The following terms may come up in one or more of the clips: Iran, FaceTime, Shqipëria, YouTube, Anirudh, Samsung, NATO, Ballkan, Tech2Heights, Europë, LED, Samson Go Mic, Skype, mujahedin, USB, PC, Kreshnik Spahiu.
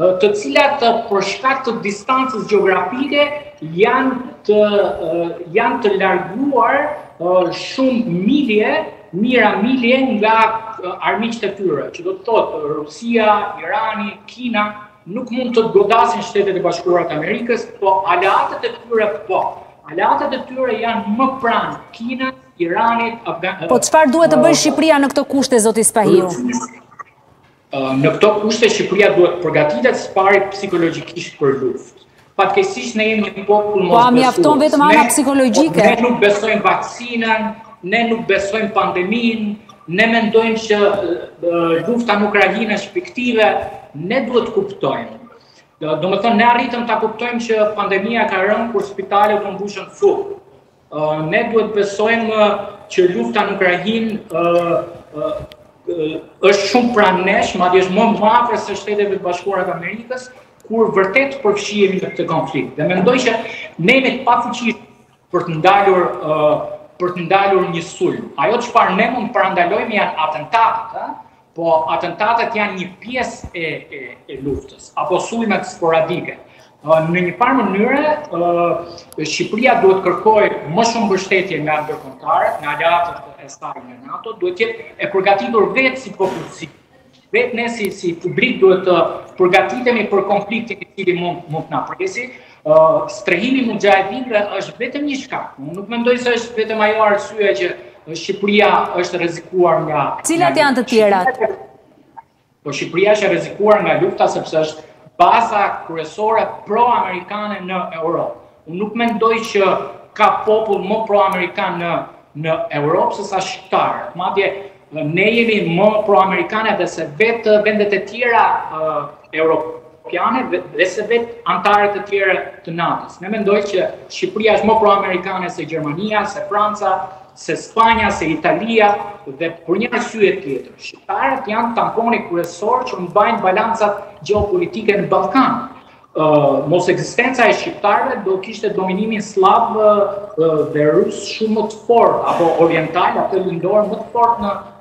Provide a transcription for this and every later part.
të cilat për shkak të distancës gjeografike janë të larguar shumë mira milje nga armiqtë e tyre, që do të thotë Rusia, Irani, Kina nuk mund të godasin Shtetet e Bashkuara të Amerikës, po aleatët e tyre po. Aleatët e tyre janë më pranë Kinës, Iranit, Afganistanit. Po çfarë duhet të bëjë Shqipëria në këto kushte, zoti Spahiu? Në këto kushte, Shqipëria duhet përgatitet së pari psikologjikisht për luftë. Fatkeqësisht ne jemi një popull mosbesues. Mjafton vetëm ana psikologjike. Ne nuk besojmë vaksinën, ne nuk besojmë pandeminë, ne mendojmë që lufta në Ukrainë është fiktive, ne duhet kuptojmë. Domethënë ne arritëm ta kuptojmë që pandemia ka rënë kur spitalet u mbushën fut. Ne duhet besojmë që lufta në Ukrainë është shumë pranë nesh, madje është më afër se Shteteve të Bashkuara të Amerikës, kur vërtet përfshihemi në këtë konflikt. Dhe mendoj që ne jemi të pafuqishëm për të ndalur një sulm. Ajo çfarë ne mund të parandalojmë janë atentatet, po atentatet janë një pjesë e luftës, apo sulmet sporadike. Në një farë mënyrë, Shqipëria duhet kërkojë më shumë mbështetje nga ndërkombëtarët, nga aleatët e saj në NATO, duhet të jetë e përgatitur vetë si popullsi. Vetë ne si publik duhet të përgatitemi për konfliktin e cili mund të na përgjesi. Strehimi mujahedinëve është vetëm një shkak. Unë nuk mendoj se është vetëm ajo arsye që Shqipëria është rrezikuar nga... Cilat janë të tjerat? Po Shqipëria është rrezikuar nga lufta sepse është baza kryesore pro-amerikane në Europë. Unë nuk mendoj që ka popull më pro-amerikan në Europë se sa shqiptarët. Madje ne jemi më pro-amerikane dhe se vetë vendet e tjera europiane dhe se vetë antarët e tjera të NATO-s. Ne mendoj që Shqipëria është më pro-amerikane se Gjermania, se Franca, se Spanja, se Italia dhe për një arsye tjetër. Shqiptarët janë tamponi kryesor që mbajnë balancat gjeopolitike në Ballkan. Mos ekzistenca e shqiptarëve do kishte dominimin slav dhe rus shumë më të fort, apo oriental, apo lindor më të fort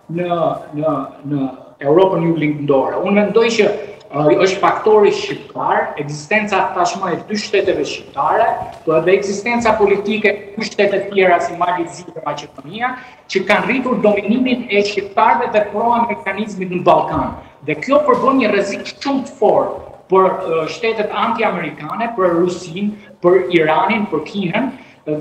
në Europën Lindore. Unë mendoj që është faktori shqiptar, ekzistenca tashmë e dy shteteve shqiptare, dhe ekzistenca politike e dy shtete tjera si Malizi dhe Maqedonia, që kanë rritur dominimin e shqiptarëve dhe pro-amerikanizmit në Ballkan. Dhe kjo përbën një rrezik shumë të fortë për shtetet anti-amerikane, për Rusin, për Iranin, për Kinën,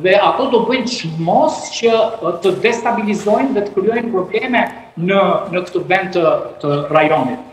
dhe ato do bëjnë çmos që të destabilizojnë dhe të krijojnë probleme në këtë vend të rajonit.